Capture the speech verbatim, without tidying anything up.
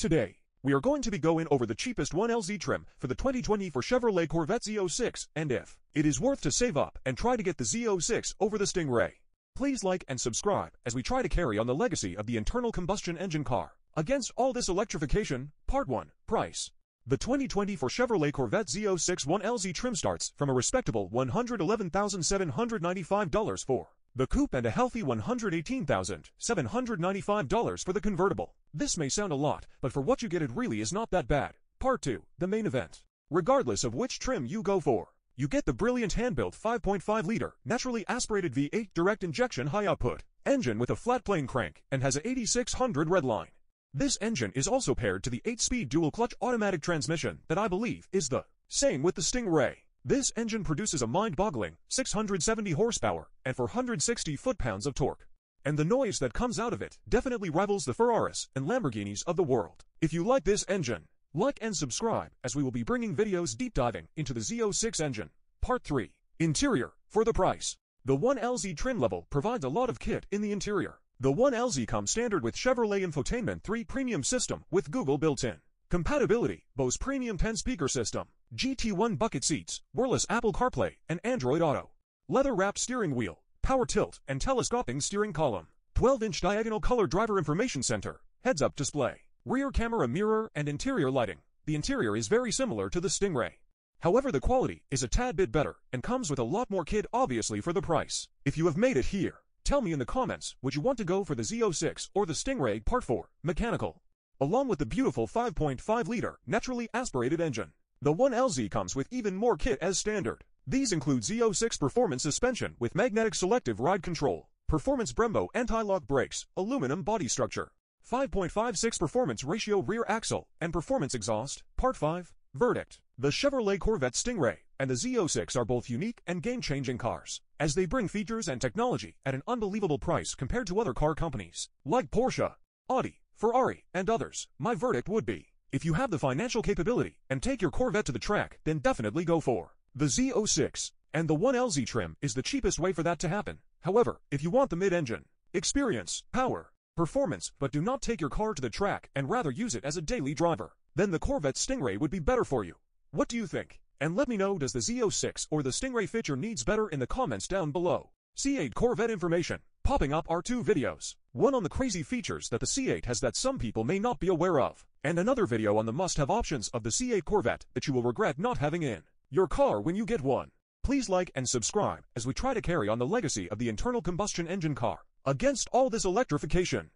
Today, we are going to be going over the cheapest one L Z trim for the twenty twenty for Chevrolet Corvette Z oh six, and if it is worth to save up and try to get the Z oh six over the Stingray. Please like and subscribe as we try to carry on the legacy of the internal combustion engine car. Against all this electrification, Part one, Price. The twenty twenty for Chevrolet Corvette Z oh six one L Z trim starts from a respectable one hundred eleven thousand seven hundred ninety-five dollars for the coupe and a healthy one hundred eighteen thousand seven hundred ninety-five dollars for the convertible. This may sound a lot, but for what you get it really is not that bad. Part two, the main event. Regardless of which trim you go for, you get the brilliant hand-built five point five liter, naturally aspirated V eight direct injection high-output engine with a flat-plane crank and has a eighty-six hundred redline. This engine is also paired to the eight-speed dual-clutch automatic transmission that I believe is the same with the Stingray. This engine produces a mind-boggling six hundred seventy horsepower and four hundred sixty foot-pounds of torque. And the noise that comes out of it definitely rivals the Ferraris and Lamborghinis of the world. If you like this engine, like and subscribe as we will be bringing videos deep diving into the Z oh six engine. Part three. Interior. For the price. The one L Z trim level provides a lot of kit in the interior. The one L Z comes standard with Chevrolet Infotainment three Premium system with Google built-in compatibility, Bose Premium ten speaker system, G T one bucket seats, wireless Apple CarPlay, and Android Auto. Leather-wrapped steering wheel, power tilt and telescoping steering column, twelve inch diagonal color driver information center, heads-up display, rear camera mirror and interior lighting. The interior is very similar to the Stingray. However, the quality is a tad bit better and comes with a lot more kit obviously for the price. If you have made it here, tell me in the comments, would you want to go for the Z oh six or the Stingray? Part four, Mechanical. Along with the beautiful five point five liter naturally aspirated engine, the one L Z comes with even more kit as standard. These include Z oh six Performance Suspension with Magnetic Selective Ride Control, Performance Brembo Anti-Lock Brakes, Aluminum Body Structure, five point five six Performance Ratio Rear Axle, and Performance Exhaust. Part five, Verdict. The Chevrolet Corvette Stingray and the Z oh six are both unique and game-changing cars, as they bring features and technology at an unbelievable price compared to other car companies, like Porsche, Audi, Ferrari, and others. My verdict would be, if you have the financial capability and take your Corvette to the track, then definitely go for the Z oh six, and the one L Z trim is the cheapest way for that to happen. However, if you want the mid-engine experience, power, performance, but do not take your car to the track and rather use it as a daily driver, then the Corvette Stingray would be better for you. What do you think? And let me know, does the Z oh six or the Stingray fit your needs better in the comments down below. C eight Corvette information. Popping up are two videos, one on the crazy features that the C eight has that some people may not be aware of, and another video on the must-have options of the C eight Corvette that you will regret not having in your car when you get one. Please like and subscribe as we try to carry on the legacy of the internal combustion engine car. Against all this electrification,